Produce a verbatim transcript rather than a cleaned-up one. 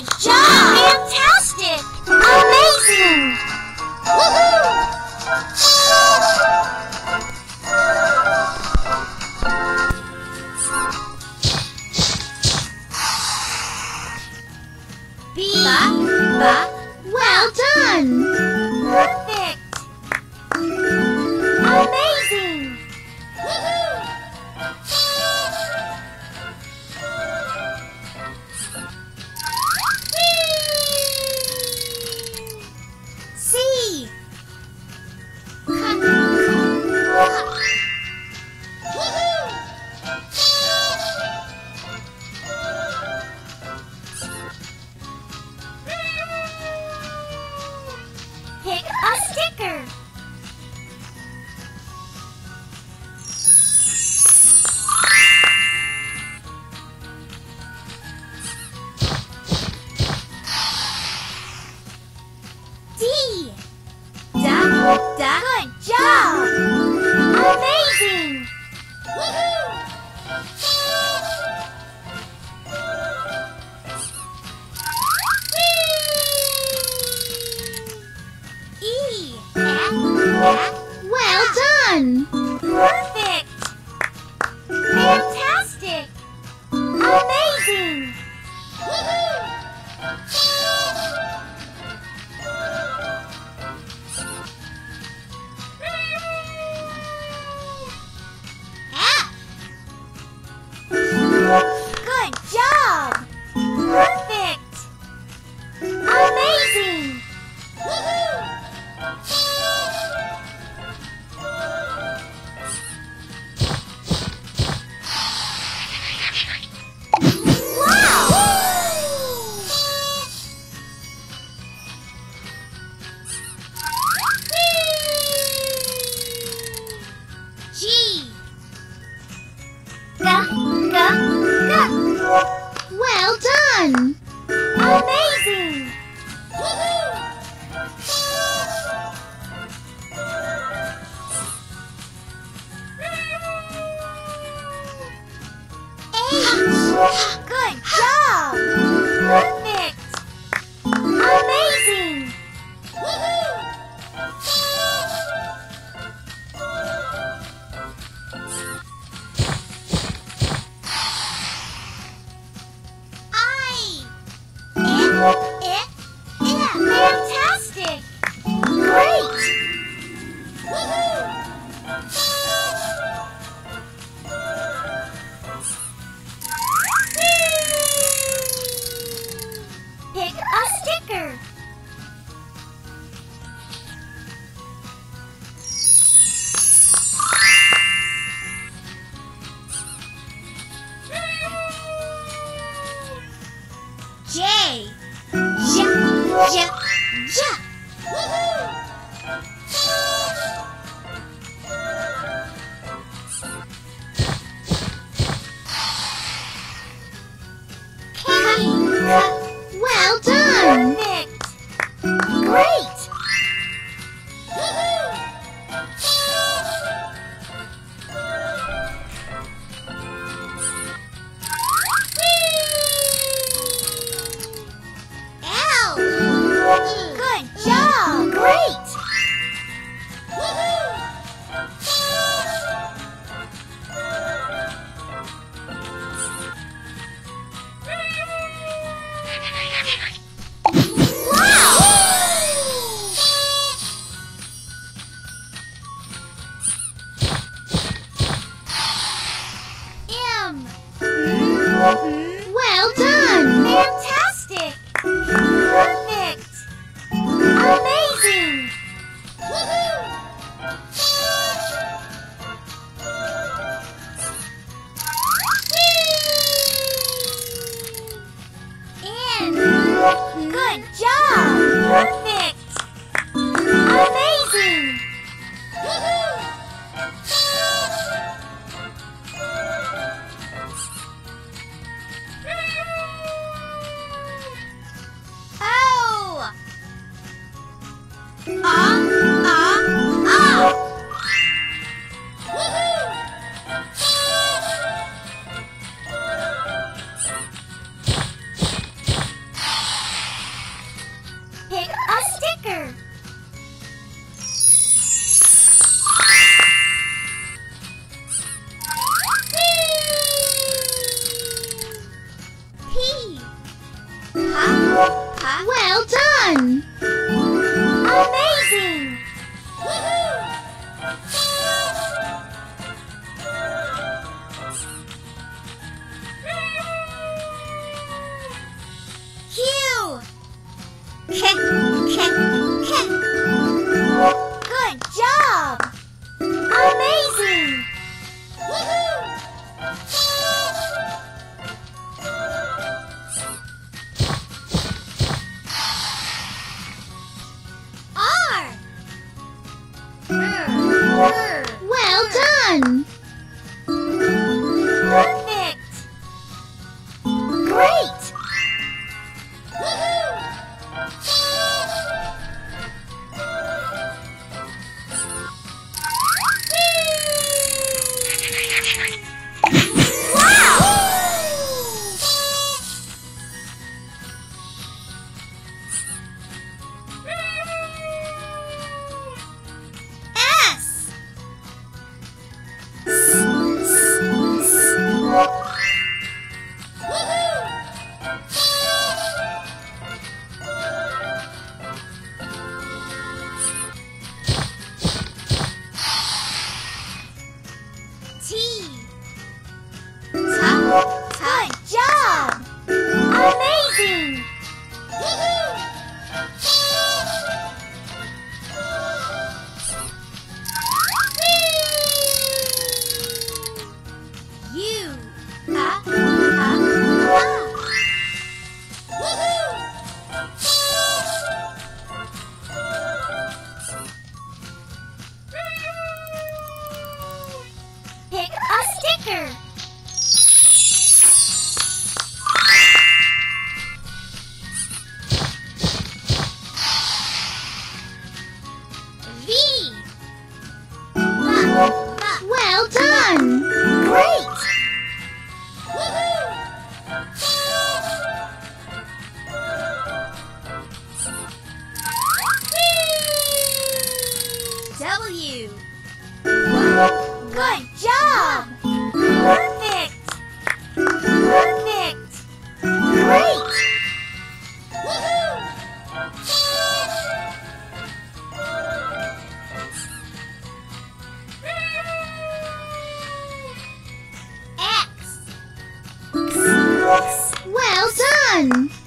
Good job! Fantastic! Amazing! Woohoo! Beeba, beeba, well done! Perfect! Amazing! Pick a sticker. D. Da, da. Good job. Amazing. Woohoo! Well done! Perfect! Fantastic! Amazing! F! Good job! Perfect! Amazing! Well done! Amazing! Woohoo! Eight! Good job! Perfect! Amazing! Woohoo! Fantastic! Great! Woohoo! Pick a sticker. J. Yeah, yeah. Woohoo! Well done! Perfect! Great! Woohoo! Good job! Great! Woohoo! Wow! M. Well done! Fantastic! Perfect! Amazing! Woohoo! And good job! Perfect! Amazing! Woohoo! Well done!